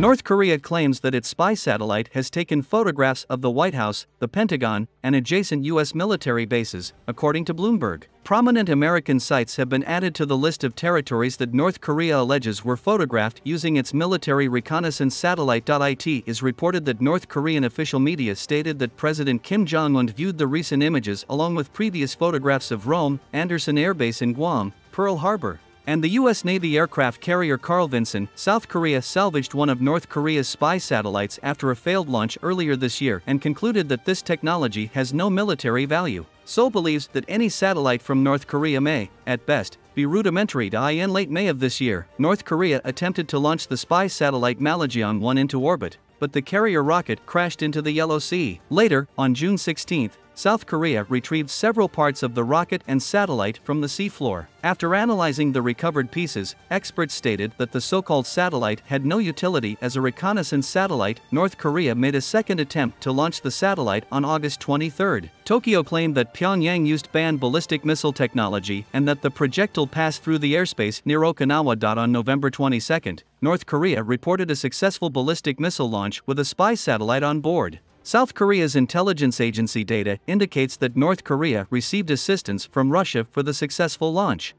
North Korea claims that its spy satellite has taken photographs of the White House, the Pentagon, and adjacent U.S. military bases, according to Bloomberg. Prominent American sites have been added to the list of territories that North Korea alleges were photographed using its military reconnaissance satellite. It is reported that North Korean official media stated that President Kim Jong-un viewed the recent images along with previous photographs of Rome, Andersen Air Base in Guam, Pearl Harbor, and the U.S. Navy aircraft carrier Carl Vinson. South Korea salvaged one of North Korea's spy satellites after a failed launch earlier this year and concluded that this technology has no military value. Seoul believes that any satellite from North Korea may, at best, be rudimentary. In late May of this year, North Korea attempted to launch the spy satellite Maljong-1 into orbit, but the carrier rocket crashed into the Yellow Sea. Later, on June 16, South Korea retrieved several parts of the rocket and satellite from the seafloor. After analyzing the recovered pieces, experts stated that the so-called satellite had no utility as a reconnaissance satellite. North Korea made a second attempt to launch the satellite on August 23. Tokyo claimed that Pyongyang used banned ballistic missile technology and that the projectile passed through the airspace near Okinawa. On November 22, North Korea reported a successful ballistic missile launch with a spy satellite on board. South Korea's intelligence agency data indicates that North Korea received assistance from Russia for the successful launch.